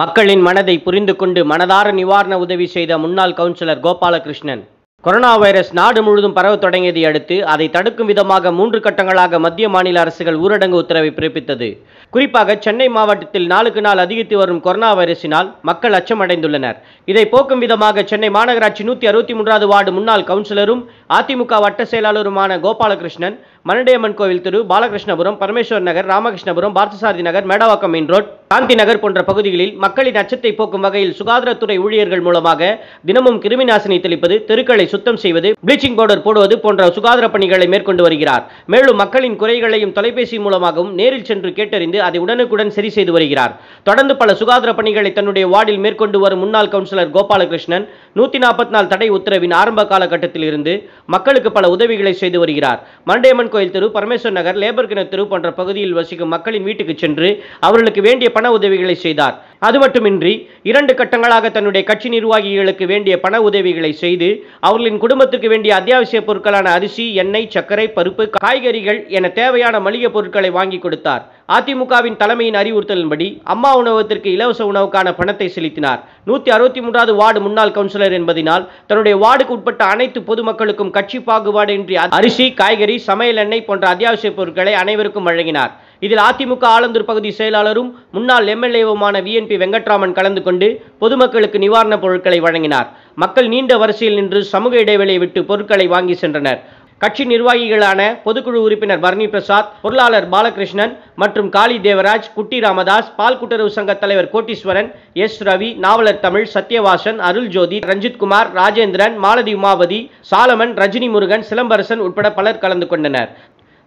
மக்களின் மனதை புரிந்து கொண்டு மனதார நிவாரண உதவி செய்த முன்னாள் கவுன்சிலர் கோபாலகிருஷ்ணன். கொரோனா வைரஸ் நாடு முழுவதும் பரவ தொடங்கியதை அடுத்து அதை தடுக்கும் விதமாக 3 கட்டங்களாக மத்திய மாநில அரசுகள் ஊரடங்கு உத்தரவை பிறப்பித்தது. குறிப்பாக சென்னை மாவட்டத்தில் நாளுக்கு நாள் அதிகரித்து வரும் கொரோனா வைரஸினால் மக்கள் அச்சமடைந்துள்ளனர். இதை போக்கும் விதமாக சென்னை மாநகராட்சி 163வது வார்டு முன்னாள் கவுன்சிலரும் அதிமுக வட்ட செயலாளருமான கோபாலகிருஷ்ணன் மனடையம்மன் கோவில் தெரு, பாலகிருஷ்ணபுரம், பரமேஸ்வரி நகர், ராமகிருஷ்ணபுரம், பார்த்தசாரதி நகர், மேடவாக்கம் மெயின் ரோட், காந்தி நகர் போன்ற பகுதிகளில் மக்களின் அச்சத்தை போக்கும் வகையில் சுகாதாரத்துறை ஊழியர்கள் மூலமாக தினமும் கிருமிநாசினி தெளிப்பது, தெருக்களை சுத்தம் செய்வது, ப்ளீச்சிங் பவுடர் போடுவது போன்ற சுகாதார பணிகளை மேற்கொண்டு வருகிறார். மேலும் மக்களின் குறைகளையும் தொலைபேசி மூலமாகவும் நேரில் சென்று கேட்டறிந்து அதை உடனுக்குடன் சரி செய்து வருகிறார். தொடர்ந்து பல சுகாதார பணிகளை தன்னுடைய வார்டில் மேற்கொண்டு வரும் முன்னாள் கவுன்சிலர் கோபாலகிருஷ்ணன் 144 தடை உத்தரவின் ஆரம்ப காலகட்டத்தில் இருந்து மக்களுக்கு பல உதவிகளை செய்து வருகிறார். மண்டேமன் கோயில் தெரு, பரமேஸ்வர் நகர், லேபர் கிணறு தெரு போன்ற பகுதியில் வசிக்கும் மக்களின் வீட்டுக்கு சென்று அவர்களுக்கு வேண்டிய பண உதவிகளை செய்தார். அது மட்டுமின்றி 2 கட்டங்களாக தன்னுடைய கட்சி நிர்வாகிகளுக்கு வேண்டிய பண உதவிகளை செய்து அவர்களின் குடும்பத்துக்கு வேண்டிய அத்தியாவசிய பொருட்களான அரிசி, எண்ணெய், சர்க்கரை, பருப்பு, காய்கறிகள் என தேவையான மளிகை பொருட்களை வாங்கி கொடுத்தார். அதிமுகவின் தலைமையின் அறிவுறுத்தலின்படி அம்மா உணவகத்திற்கு இலவச உணவுக்கான பணத்தை செலுத்தினார். 163வது வார்டு முன்னாள் கவுன்சிலர் என்பதனால் தன்னுடைய வார்டுக்கு உட்பட்ட அனைத்து பொதுமக்களுக்கும் கட்சி பாகுபாடு இன்றி அரிசி, காய்கறி, சமையல் எண்ணெய் போன்ற அத்தியாவசிய பொருட்களை அனைவருக்கும் வழங்கினார். இதில் அதிமுக ஆலந்தூர் பகுதி செயலாளரும் முன்னாள் எம்எல்ஏவுமான விஎன்பி வெங்கட்ராமன் கலந்து கொண்டு பொதுமக்களுக்கு நிவாரணப் பொருட்களை வழங்கினார். மக்கள் நீண்ட வரிசையில் நின்று சமூக இடைவெளியை விட்டு பொருட்களை வாங்கி சென்றனர். கட்சி நிர்வாகிகளான பொதுக்குழு உறுப்பினர் பரணி பிரசாத், பொருளாளர் பாலகிருஷ்ணன் மற்றும் காளி தேவராஜ், குட்டி ராமதாஸ், பால் கூட்டுறவு சங்க தலைவர் கோட்டீஸ்வரன், எஸ் ரவி, நாவலர் தமிழ், சத்யவாசன், அருள் ஜோதி, ரஞ்சித்குமார், ராஜேந்திரன், மாலதி உமாபதி, சாலமன், ரஜினி முருகன், சிலம்பரசன் உட்பட பலர் கலந்து கொண்டனர்.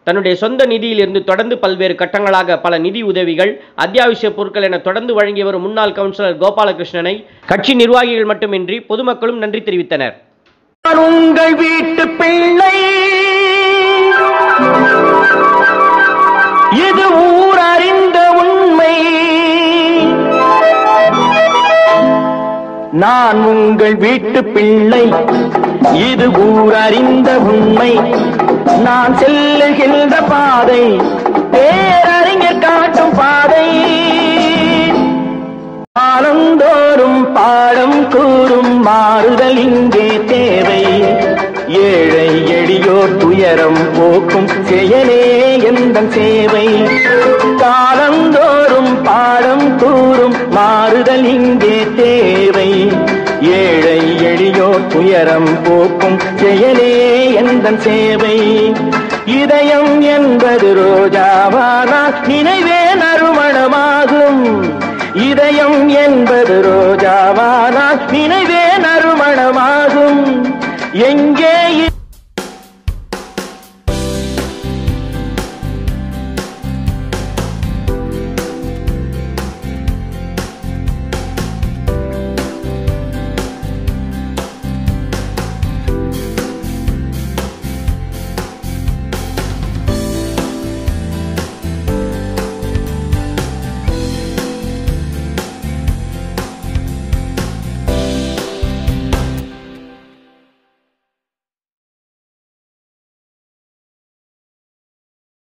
தன்னுடைய சொந்த நிதியிலிருந்து தொடர்ந்து பல்வேறு கட்டங்களாக பல நிதி உதவிகள், அத்தியாவசிய பொருட்கள் என தொடர்ந்து வழங்கி வரும் முன்னாள் கவுன்சிலர் கோபாலகிருஷ்ணனை கட்சி நிர்வாகிகள் மட்டுமின்றி பொதுமக்களும் நன்றி தெரிவித்தனர். உங்கள் வீட்டு பிள்ளை, இது ஊர் அறிந்த உண்மை. நான் உங்கள் வீட்டு பிள்ளை, இது ஊர் அறிந்த உண்மை. நான் செல்லுகின்ற பாதை பேரறிஞர் காட்டும் பாதை. காலந்தோறும் பாடம் கூறும் மாறுதல் இங்கே தேவை. ஏழை எளியோர் துயரம் போக்கும் செயலே எந்த சேவை. காலந்தோறும் பாடம் கூறும் மாறுதல் இங்கே தேவை. ஏழை எளியோர் துயரம் போக்கும் செயலே எந்தன் சேவை. இதயம் என்பது ரோஜாவானால் நினைவே நறுமணமாகும். இதயம் என்பது ரோஜாவானால் நினைவே நறுமணமாகும். எங்கே